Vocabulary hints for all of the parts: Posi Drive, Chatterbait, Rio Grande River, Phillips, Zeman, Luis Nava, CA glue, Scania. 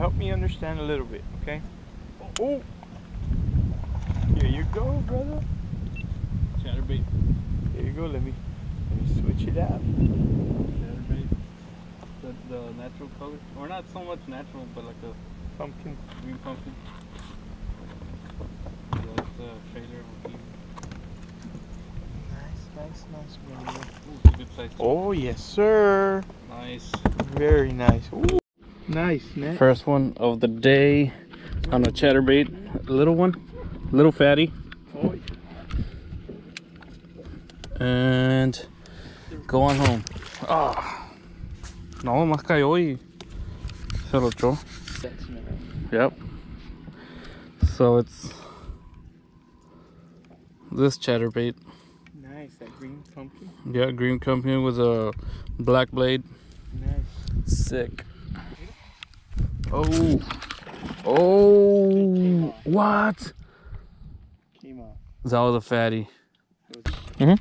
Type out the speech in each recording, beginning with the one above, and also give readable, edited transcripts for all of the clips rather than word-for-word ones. help me understand a little bit, okay? Oh! Here you go, brother. Chatterbait. Here you go, let me switch it out. Chatterbait. The natural color. Or not so much natural, but like a pumpkin. Green pumpkin. So that's the trailer we'll keep. Nice, brother. Ooh, it's a good size. Oh, yes, sir. Nice. Very nice. Ooh. Nice, man. First one of the day on a chatterbait. A little one. A little fatty. Oh, yeah. And go on home. Ah. No, más cayó y se lo echó. Yep. So it's this chatterbait. Nice, that green pumpkin. Yeah, green pumpkin with a black blade. Nice. Sick. Oh. Oh. What? Came off. That was a fatty. Is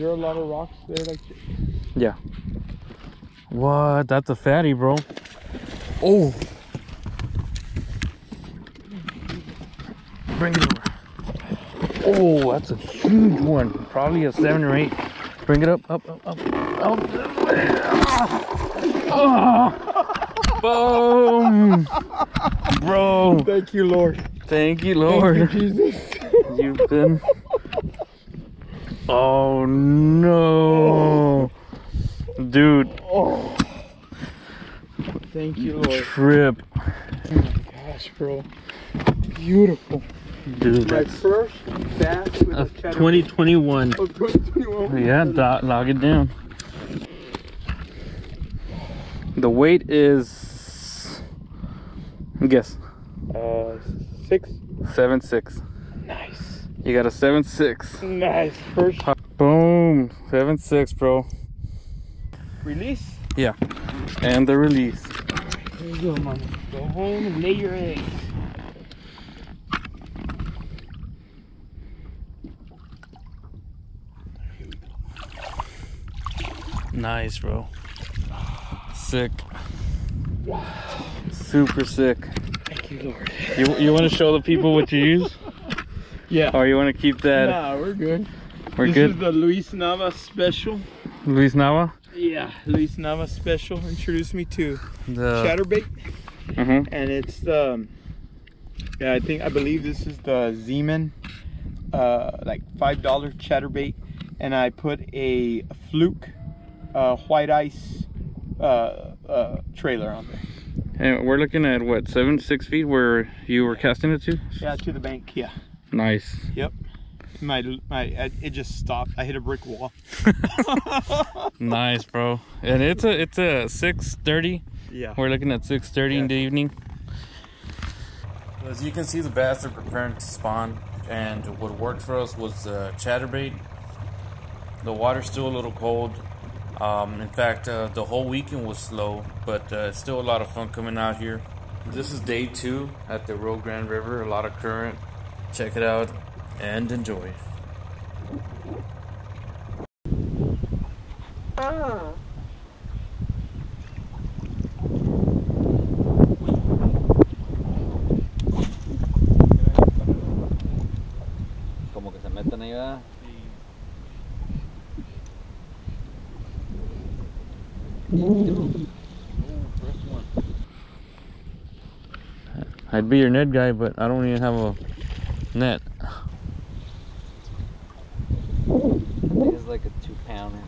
there a lot of rocks there? Like? Yeah. What? That's a fatty, bro. Oh. Bring it over. Oh, that's a huge one. Probably a 7 or 8. Bring it up. Oh. Boom. Bro. Thank you, Lord. Thank you, Lord. Thank you, Jesus. You've been. Oh, no. Dude. Oh. Thank you, Lord. Trip. Oh, my gosh, bro. Beautiful. Dude, my first bass of 2021. Oh, 2021. Yeah, log it down. The weight is, guess. 7.6. Nice. You got a 7.6. Nice. First. Boom. 7.6, bro. Release. Yeah. And the release. There you go, man. Go home and lay your eggs. Nice, bro. Sick. Wow. Super sick. Thank you, Lord. You want to show the people what you use? Yeah. Or you want to keep that? Nah, we're good. This is the Luis Nava special. Luis Nava? Yeah, Luis Nava special. Introduced me to the chatterbait. And it's the, yeah, I believe this is the Zeman, like $5 chatterbait. And I put a fluke white ice trailer on there, and we're looking at what, 7.6 feet where you were casting it to? Yeah, to the bank. Yeah. Nice. Yep. It just stopped. I hit a brick wall. Nice, bro. And it's a 6:30. Yeah. We're looking at 6:30 in the evening. As you can see, the bass are preparing to spawn, and what worked for us was chatterbait. The water's still a little cold. In fact, the whole weekend was slow, but it's still a lot of fun coming out here. This is day 2 at the Rio Grande River, a lot of current. Check it out and enjoy. Como que se meten allá. I'd be your net guy, but I don't even have a net. It's like a 2-pounder.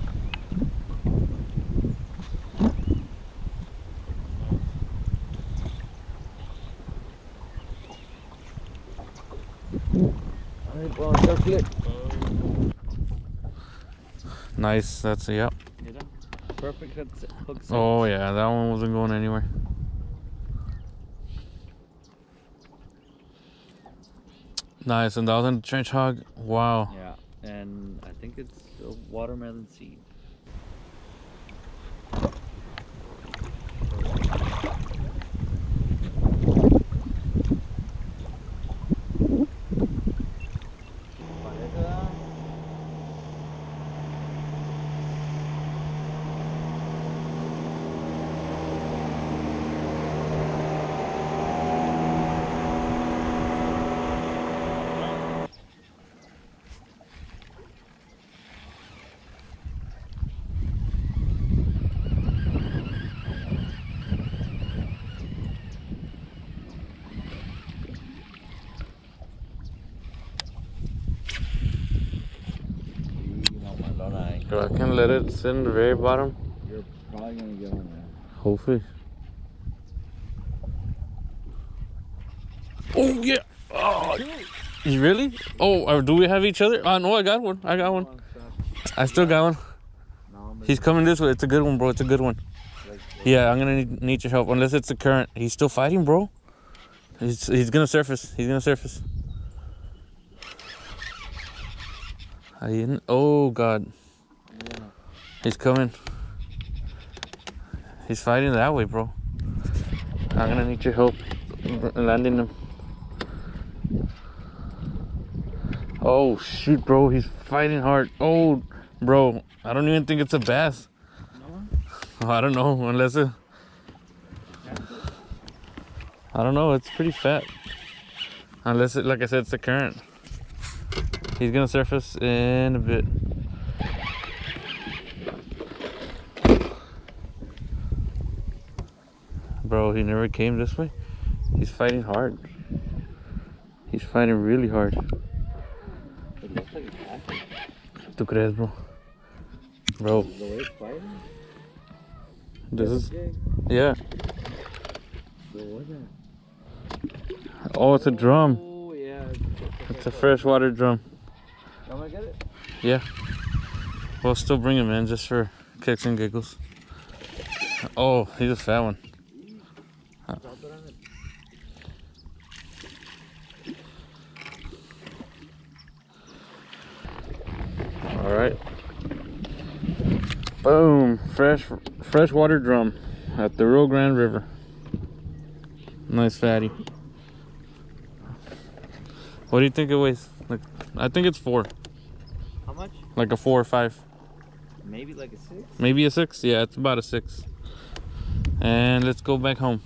Alright, well, that's good. Nice, that's it, yep. Perfect hook set. Oh yeah, that one wasn't going anywhere. Nice, and that was in the trench hog. Wow. Yeah, and I think it's a watermelon seed. I can let it sit in the very bottom. You're probably gonna get one there. Hopefully. Oh yeah! Oh, you really? Oh, do we have each other? No, I got one. I still got one. He's coming this way. It's a good one, bro. It's a good one. Yeah, I'm gonna need your help. Unless it's the current. He's still fighting, bro. He's gonna surface. I didn't. Oh God. Yeah. He's coming. He's fighting that way, bro. I'm gonna need your help landing him. Oh shoot, bro. He's fighting hard. Oh, bro. I don't even think it's a bass. No? I don't know. Unless it. I don't know. It's pretty fat. Unless it, like I said, it's the current. He's gonna surface in a bit. Bro, he never came this way. He's fighting hard. He's fighting really hard. ¿Tú crees, bro? Bro. This is. Yeah. Oh, it's a drum. It's a freshwater drum. Am I get it? Yeah. We'll still bring him in just for kicks and giggles. Oh, he's a fat one. Alright. Boom. Freshwater drum at the Rio Grande River. Nice fatty. What do you think it weighs? Like, I think it's 4. How much? Like a 4 or 5. Maybe like a 6? Maybe a 6? Yeah, it's about a 6. And let's go back home.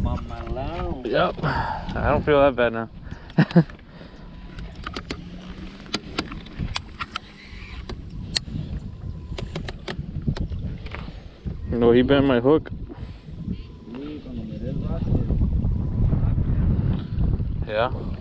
Mama. Yep. I don't feel that bad now. No, he bent my hook. Yeah.